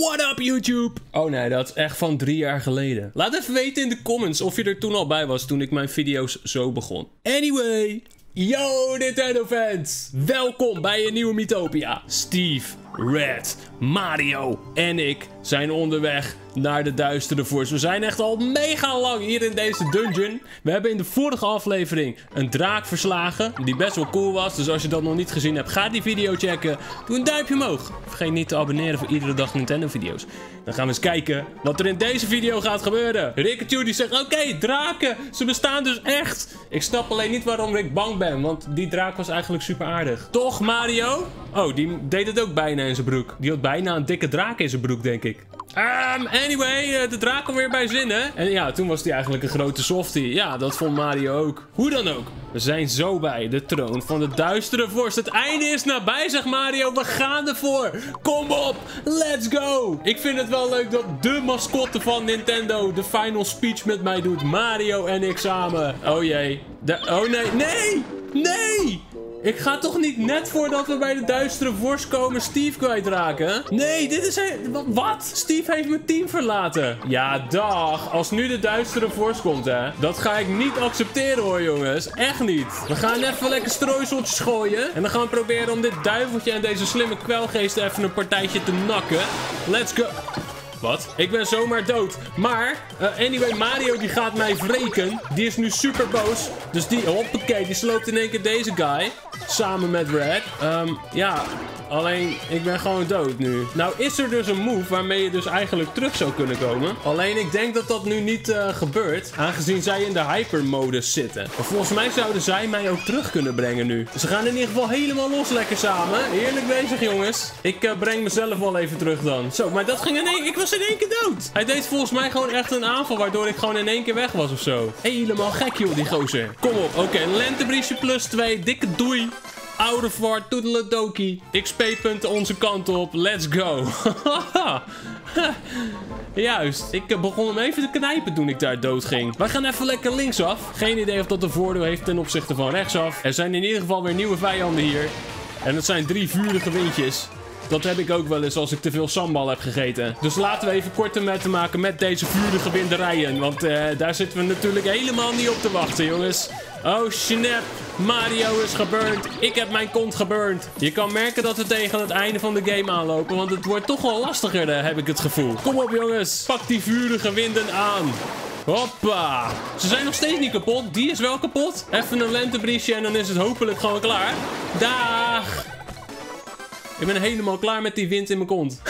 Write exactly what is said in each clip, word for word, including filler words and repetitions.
What up YouTube? Oh nee, dat is echt van drie jaar geleden. Laat even weten in de comments of je er toen al bij was toen ik mijn video's zo begon. Anyway. Yo Nintendo fans. Welkom bij een nieuwe Miitopia. Steve, Red, Mario en ik zijn onderweg naar de Duistere Vorst. We zijn echt al mega lang hier in deze dungeon. We hebben in de vorige aflevering een draak verslagen, die best wel cool was. Dus als je dat nog niet gezien hebt, ga die video checken. Doe een duimpje omhoog. Vergeet niet te abonneren voor iedere dag Nintendo video's. Dan gaan we eens kijken wat er in deze video gaat gebeuren. Rickachu die zegt, oké, okay, draken, ze bestaan dus echt. Ik snap alleen niet waarom ik bang ben, want die draak was eigenlijk super aardig. Toch Mario? Oh, die deed het ook bijna in zijn broek. Die had bijna een dikke draak in zijn broek, denk ik. Um, anyway, de draak kwam weer bij zinnen. En ja, toen was hij eigenlijk een grote softie. Ja, dat vond Mario ook. Hoe dan ook, we zijn zo bij de troon van de Duistere Vorst. Het einde is nabij, zegt Mario. We gaan ervoor. Kom op, let's go. Ik vind het wel leuk dat de mascotte van Nintendo de final speech met mij doet. Mario en ik samen. Oh jee. De, oh nee, nee, nee. Ik ga toch niet net voordat we bij de Duistere Vorst komen Steve kwijtraken? Nee, dit is... Wat? Steve heeft mijn team verlaten. Ja, dag. Als nu de Duistere Vorst komt, hè. Dat ga ik niet accepteren, hoor, jongens. Echt niet. We gaan even lekker strooiseltjes gooien. En dan gaan we proberen om dit duiveltje en deze slimme kwelgeesten even een partijtje te nakken. Let's go... Wat? Ik ben zomaar dood. Maar, uh, anyway, Mario die gaat mij wreken. Die is nu super boos. Dus die, hoppakee, die sloopt in één keer deze guy. Samen met Red. Um, ja, alleen ik ben gewoon dood nu. Nou is er dus een move waarmee je dus eigenlijk terug zou kunnen komen. Alleen ik denk dat dat nu niet uh, gebeurt. Aangezien zij in de hypermodus zitten. Maar volgens mij zouden zij mij ook terug kunnen brengen nu. Ze gaan in ieder geval helemaal los lekker samen. Heerlijk bezig jongens. Ik uh, breng mezelf wel even terug dan. Zo, maar dat ging in één... Ik was in één keer dood. Hij deed volgens mij gewoon echt een aanval waardoor ik gewoon in één keer weg was of zo. Helemaal gek joh die gozer. Kom op. Oké, okay, lentebriesje plus twee. Dikke doei. Oude vaart, toedeledokie. X P-punten onze kant op. Let's go. Juist. Ik begon hem even te knijpen toen ik daar dood ging. Wij gaan even lekker linksaf. Geen idee of dat een voordeel heeft ten opzichte van rechtsaf. Er zijn in ieder geval weer nieuwe vijanden hier. En dat zijn drie vurige windjes. Dat heb ik ook wel eens als ik te veel sambal heb gegeten. Dus laten we even korte metten maken met deze vurige winderijen. Want uh, daar zitten we natuurlijk helemaal niet op te wachten, jongens. Oh, snap. Mario is geburnt. Ik heb mijn kont geburnt. Je kan merken dat we tegen het einde van de game aanlopen. Want het wordt toch wel lastiger, heb ik het gevoel. Kom op, jongens. Pak die vurige winden aan. Hoppa. Ze zijn nog steeds niet kapot. Die is wel kapot. Even een lentebriesje en dan is het hopelijk gewoon klaar. Daag. Ik ben helemaal klaar met die wind in mijn kont.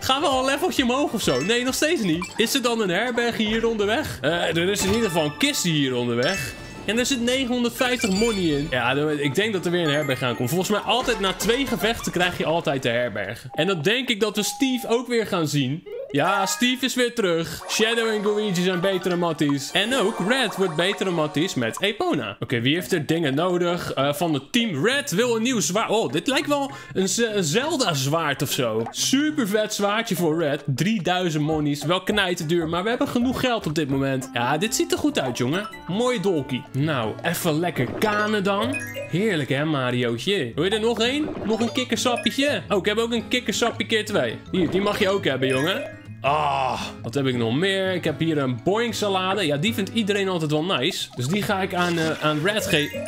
Gaan we al een leveltje omhoog of zo? Nee, nog steeds niet. Is er dan een herberg hier onderweg? Uh, er is in ieder geval een kist hier onderweg. En er zit negenhonderdvijftig money in. Ja, ik denk dat er weer een herberg aankomt. Volgens mij altijd na twee gevechten krijg je altijd de herberg. En dan denk ik dat we Steve ook weer gaan zien. Ja, Steve is weer terug. Shadow en Luigi zijn betere matties. En ook Red wordt betere matties met Epona. Oké, okay, wie heeft er dingen nodig? Uh, van het team Red wil een nieuw zwaard. Oh, dit lijkt wel een, een Zelda zwaard of zo. Super vet zwaardje voor Red. drieduizend monies. Wel knijterduur, maar we hebben genoeg geld op dit moment. Ja, dit ziet er goed uit, jongen. Mooi dolkie. Nou, even lekker kanen dan. Heerlijk, hè, Mariootje. Wil je er nog één? Nog een kikkersappetje. Oh, ik heb ook een kikkersappie keer twee. Hier, die mag je ook hebben, jongen. Ah, wat heb ik nog meer? Ik heb hier een boing salade. Ja, die vindt iedereen altijd wel nice. Dus die ga ik aan, uh, aan Red ge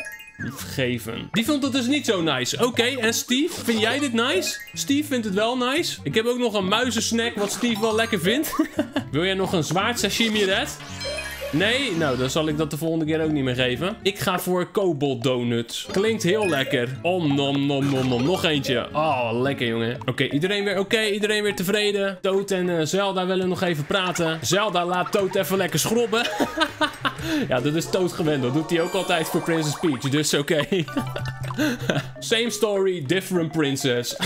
geven. Die vond het dus niet zo nice. Oké, okay, en Steve, vind jij dit nice? Steve vindt het wel nice. Ik heb ook nog een muizensnack, wat Steve wel lekker vindt. Wil jij nog een zwaard sashimi, Red? Nee? Nou, dan zal ik dat de volgende keer ook niet meer geven. Ik ga voor kobold donuts. Klinkt heel lekker. Om, nom, nom, nom, nom. Nog eentje. Oh, lekker, jongen. Oké, okay, iedereen weer oké. Okay, iedereen weer tevreden. Toad en uh, Zelda willen nog even praten. Zelda laat Toad even lekker schrobben. Ja, dat is Toad gewend. Dat doet hij ook altijd voor Princess Peach. Dus oké. Okay. Same story, different princess.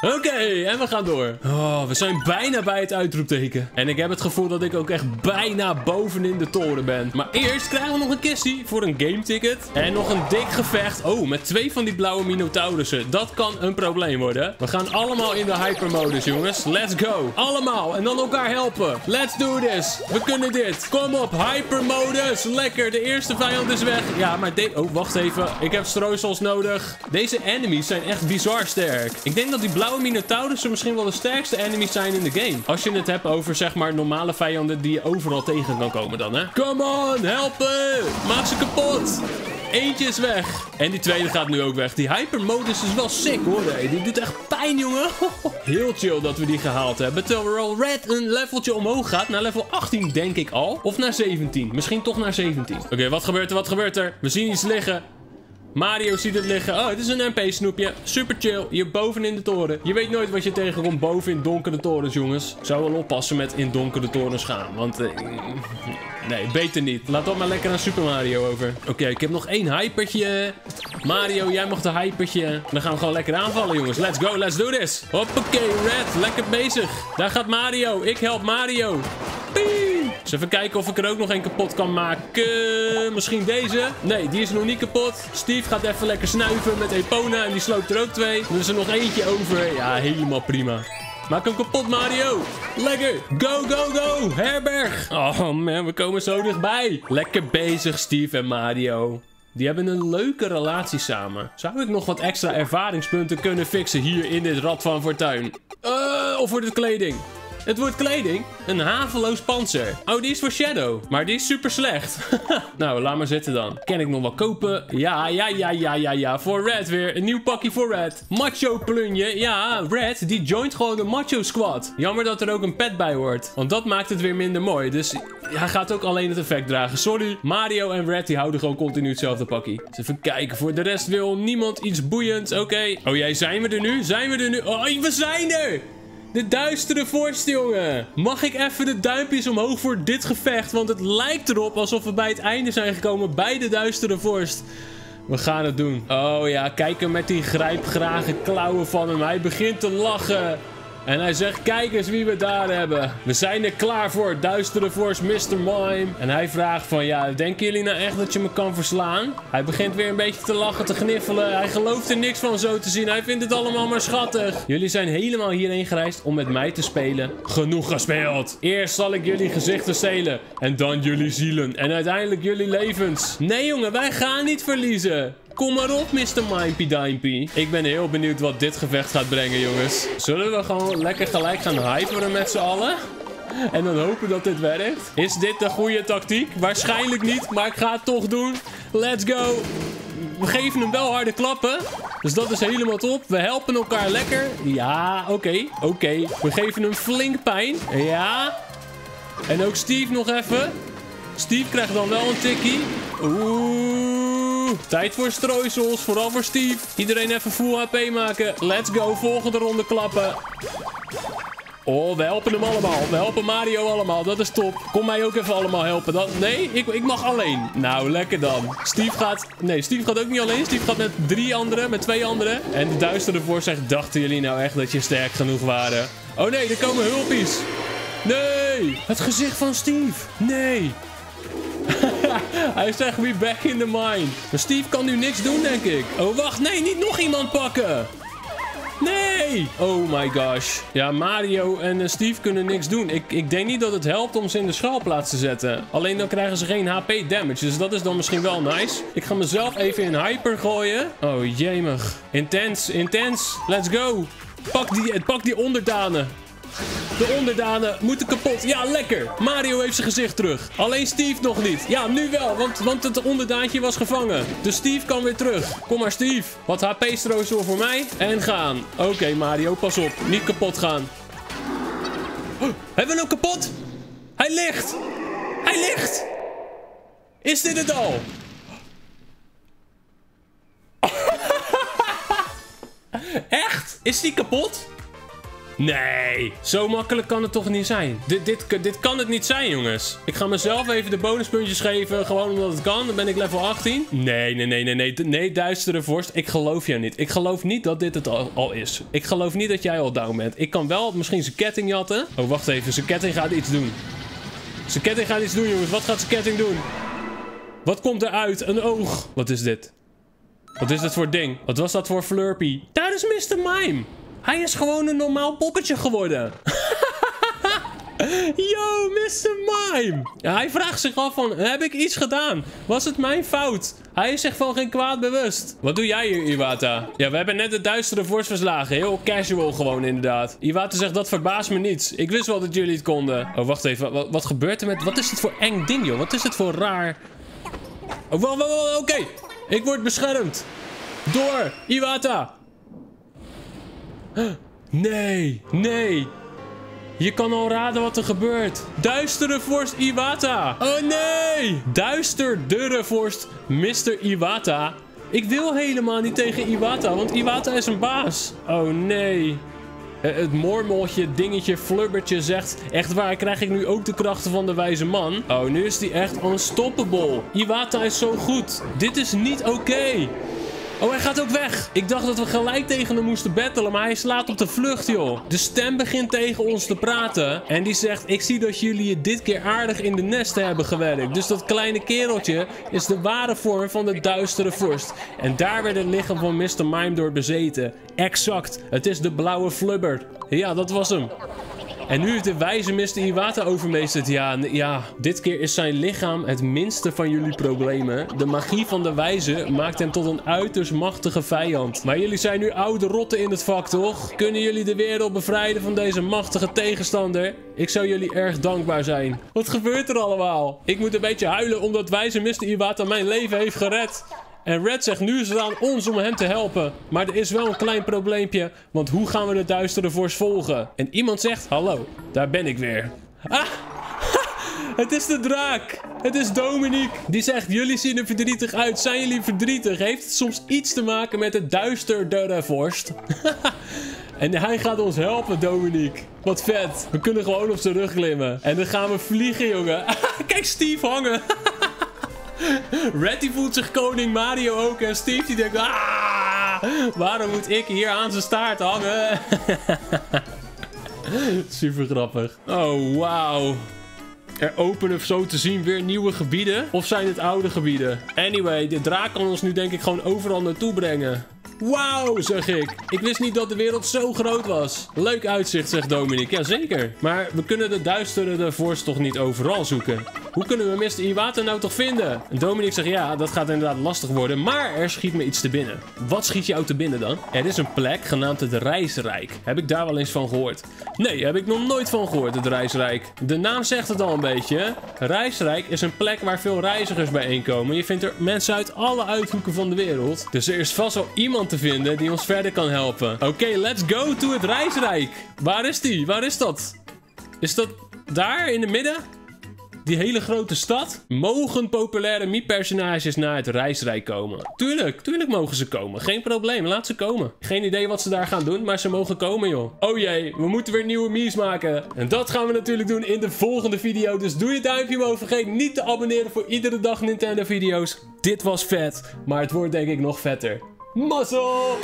Oké, okay, en we gaan door. Oh, we zijn bijna bij het uitroepteken. En ik heb het gevoel dat ik ook echt bijna bovenin de toren ben. Maar eerst krijgen we nog een kissie voor een gameticket. En nog een dik gevecht. Oh, met twee van die blauwe minotaurussen. Dat kan een probleem worden. We gaan allemaal in de hypermodus, jongens. Let's go. Allemaal. En dan elkaar helpen. Let's do this. We kunnen dit. Kom op, hypermodus. Lekker, de eerste vijand is weg. Ja, maar dit... Oh, wacht even. Ik heb strooisels kogels nodig. Deze enemies zijn echt bizar sterk. Ik denk dat die blauwe minotaurussen misschien wel de sterkste enemies zijn in de game. Als je het hebt over, zeg maar, normale vijanden die je overal tegen kan komen dan, hè. Come on, helpen! Maak ze kapot! Eentje is weg. En die tweede gaat nu ook weg. Die hypermodus is wel sick hoor. Hey, die doet echt pijn, jongen. Heel chill dat we die gehaald hebben. Terwijl er al red een leveltje omhoog gaat. Naar level achttien denk ik al. Of naar zeventien. Misschien toch naar zeventien. Oké, okay, wat gebeurt er? Wat gebeurt er? We zien iets liggen. Mario ziet het liggen. Oh, het is een M P-snoepje. Super chill. Hier boven in de toren. Je weet nooit wat je tegenkomt boven in donkere torens, jongens. Zou wel oppassen met in donkere torens gaan. Want... Uh... nee, beter niet. Laat dat maar lekker aan Super Mario over. Oké, okay, ik heb nog één hypertje. Mario, jij mag de hypertje. Dan gaan we gewoon lekker aanvallen, jongens. Let's go, let's do this. Hoppakee, Red. Lekker bezig. Daar gaat Mario. Ik help Mario. Pie. Dus even kijken of ik er ook nog één kapot kan maken. Misschien deze. Nee, die is nog niet kapot. Steve gaat even lekker snuiven met Epona. En die sloopt er ook twee. Er is er nog eentje over. Ja, helemaal prima. Maak hem kapot, Mario. Lekker. Go, go, go. Herberg. Oh man, we komen zo dichtbij. Lekker bezig, Steve en Mario. Die hebben een leuke relatie samen. Zou ik nog wat extra ervaringspunten kunnen fixen hier in dit Rad van Fortuin? Uh, of wordt het kleding? Het wordt kleding. Een haveloos panzer. Oh, die is voor Shadow. Maar die is super slecht. Nou, laat maar zitten dan. Kan ik nog wat kopen? Ja, ja, ja, ja, ja, ja. Voor Red weer. Een nieuw pakje voor Red. Macho plunje. Ja, Red, die joint gewoon de macho squad. Jammer dat er ook een pet bij hoort. Want dat maakt het weer minder mooi. Dus hij gaat ook alleen het effect dragen. Sorry. Mario en Red, die houden gewoon continu hetzelfde pakje. Dus even kijken. Voor de rest wil niemand iets boeiends. Oké. Okay. Oh jij, zijn we er nu? Zijn we er nu? Oh, we zijn er! De Duistere Vorst, jongen. Mag ik even de duimpjes omhoog voor dit gevecht? Want het lijkt erop alsof we bij het einde zijn gekomen bij de Duistere Vorst. We gaan het doen. Oh ja, kijk hem met die grijpgragen klauwen van hem. Hij begint te lachen. En hij zegt, kijk eens wie we daar hebben. We zijn er klaar voor, Duistere Vorst, mister Mime. En hij vraagt van, ja, denken jullie nou echt dat je me kan verslaan? Hij begint weer een beetje te lachen, te gniffelen. Hij gelooft er niks van zo te zien. Hij vindt het allemaal maar schattig. Jullie zijn helemaal hierheen gereisd om met mij te spelen. Genoeg gespeeld. Eerst zal ik jullie gezichten stelen. En dan jullie zielen. En uiteindelijk jullie levens. Nee jongen, wij gaan niet verliezen. Kom maar op, mister Mimepie Dimepie. Ik ben heel benieuwd wat dit gevecht gaat brengen, jongens. Zullen we gewoon lekker gelijk gaan hyperen met z'n allen? En dan hopen dat dit werkt. Is dit de goede tactiek? Waarschijnlijk niet, maar ik ga het toch doen. Let's go. We geven hem wel harde klappen. Dus dat is helemaal top. We helpen elkaar lekker. Ja, oké. Okay, oké. Okay. We geven hem flink pijn. Ja. En ook Steve nog even. Steve krijgt dan wel een tikkie. Oeh. Tijd voor strooisels, vooral voor Steve. Iedereen even full H P maken. Let's go, volgende ronde klappen. Oh, we helpen hem allemaal. We helpen Mario allemaal, dat is top. Kom mij ook even allemaal helpen. Dat... Nee, ik, ik mag alleen. Nou, lekker dan. Steve gaat... Nee, Steve gaat ook niet alleen. Steve gaat met drie anderen, met twee anderen. En de Duistere Vorst zegt, dachten jullie nou echt dat je sterk genoeg waren? Oh nee, er komen hulpjes. Nee! Het gezicht van Steve. Nee! Hij zegt, we back in the mine. Maar Steve kan nu niks doen, denk ik. Oh, wacht. Nee, niet nog iemand pakken. Nee. Oh my gosh. Ja, Mario en uh, Steve kunnen niks doen. Ik, ik denk niet dat het helpt om ze in de schuilplaats te zetten. Alleen dan krijgen ze geen H P damage. Dus dat is dan misschien wel nice. Ik ga mezelf even in hyper gooien. Oh, jemig. Intens, intens. Let's go. Pak die, pak die onderdanen. De onderdanen moeten kapot. Ja, lekker. Mario heeft zijn gezicht terug. Alleen Steve nog niet. Ja, nu wel, want, want het onderdaantje was gevangen. Dus Steve kan weer terug. Kom maar, Steve. Wat H P-strooisel voor mij. En gaan. Oké, okay, Mario, pas op. Niet kapot gaan. Oh, hebben we hem kapot? Hij ligt. Hij ligt. Is dit het al? Echt? Is die kapot? Nee, zo makkelijk kan het toch niet zijn. Dit, dit, dit kan het niet zijn, jongens. Ik ga mezelf even de bonuspuntjes geven, gewoon omdat het kan. Dan ben ik level achttien. Nee, nee, nee, nee, nee, nee, Duistere Vorst. Ik geloof jou niet. Ik geloof niet dat dit het al, al is. Ik geloof niet dat jij al down bent. Ik kan wel misschien zijn ketting jatten. Oh, wacht even. Zijn ketting gaat iets doen. Zijn ketting gaat iets doen, jongens. Wat gaat zijn ketting doen? Wat komt eruit? Een oog. Wat is dit? Wat is dit voor ding? Wat was dat voor Flurpy? Daar is mister Mime. Hij is gewoon een normaal poppetje geworden. Yo, mister Mime. Ja, hij vraagt zich af van, heb ik iets gedaan? Was het mijn fout? Hij is zich van geen kwaad bewust. Wat doe jij hier, Iwata? Ja, we hebben net de Duistere Vorst verslagen. Heel casual gewoon, inderdaad. Iwata zegt, dat verbaast me niets. Ik wist wel dat jullie het konden. Oh, wacht even. Wat, wat gebeurt er met... Wat is dit voor eng ding, joh? Wat is dit voor raar... Oh, wow, wow, wow, oké. Okay. Ik word beschermd. Door Iwata. Nee, nee. Je kan al raden wat er gebeurt. Duistere Vorst Iwata. Oh nee. Duisterdere Vorst mister Iwata. Ik wil helemaal niet tegen Iwata, want Iwata is een baas. Oh nee. Het mormeltje, dingetje, flubbertje zegt... Echt waar, krijg ik nu ook de krachten van de wijze man? Oh, nu is die echt unstoppable. Iwata is zo goed. Dit is niet oké. Okay. Oh, hij gaat ook weg. Ik dacht dat we gelijk tegen hem moesten battelen, maar hij slaat op de vlucht, joh. De stem begint tegen ons te praten. En die zegt, ik zie dat jullie je dit keer aardig in de nesten hebben gewerkt. Dus dat kleine kereltje is de ware vorm van de Duistere Vorst. En daar werd het lichaam van mister Mime door bezeten. Exact. Het is de blauwe flubber. Ja, dat was hem. En nu heeft de wijze mister Iwata overmeesterd. Ja, ja, dit keer is zijn lichaam het minste van jullie problemen. De magie van de wijze maakt hem tot een uiterst machtige vijand. Maar jullie zijn nu oude rotten in het vak, toch? Kunnen jullie de wereld bevrijden van deze machtige tegenstander? Ik zou jullie erg dankbaar zijn. Wat gebeurt er allemaal? Ik moet een beetje huilen omdat wijze mister Iwata mijn leven heeft gered. En Red zegt, nu is het aan ons om hem te helpen. Maar er is wel een klein probleempje, want hoe gaan we de Duistere Vorst volgen? En iemand zegt, hallo, daar ben ik weer. Ah, ha, het is de draak. Het is Dominique. Die zegt, jullie zien er verdrietig uit. Zijn jullie verdrietig? Heeft het soms iets te maken met de Duisterdere Vorst? En hij gaat ons helpen, Dominique. Wat vet. We kunnen gewoon op zijn rug klimmen. En dan gaan we vliegen, jongen. Kijk, Steve hangen. Red die voelt zich koning, Mario ook. En Steve die denkt, ah, waarom moet ik hier aan zijn staart hangen? Super grappig. Oh, wauw. Er openen zo te zien weer nieuwe gebieden. Of zijn het oude gebieden? Anyway, de draak kan ons nu denk ik gewoon overal naartoe brengen. Wauw, zeg ik. Ik wist niet dat de wereld zo groot was. Leuk uitzicht, zegt Dominique. Jazeker. Maar we kunnen de Duistere Vorst toch niet overal zoeken? Hoe kunnen we mister Iwata nou toch vinden? En Dominique zegt, ja, dat gaat inderdaad lastig worden. Maar er schiet me iets te binnen. Wat schiet jou te binnen dan? Er is een plek genaamd het Reisrijk. Heb ik daar wel eens van gehoord? Nee, heb ik nog nooit van gehoord, het Reisrijk. De naam zegt het al een beetje. Reisrijk is een plek waar veel reizigers bijeenkomen. Je vindt er mensen uit alle uithoeken van de wereld. Dus er is vast wel iemand te vinden die ons verder kan helpen. Oké, okay, let's go to het Reisrijk. Waar is die? Waar is dat? Is dat daar in het midden? Die hele grote stad? Mogen populaire Mii-personages naar het Reisrijk komen? Tuurlijk, tuurlijk mogen ze komen. Geen probleem, laat ze komen. Geen idee wat ze daar gaan doen, maar ze mogen komen, joh. Oh jee, we moeten weer nieuwe Mii's maken. En dat gaan we natuurlijk doen in de volgende video. Dus doe je duimpje omhoog. Vergeet niet te abonneren voor iedere dag Nintendo video's. Dit was vet, maar het wordt denk ik nog vetter. Mazzel!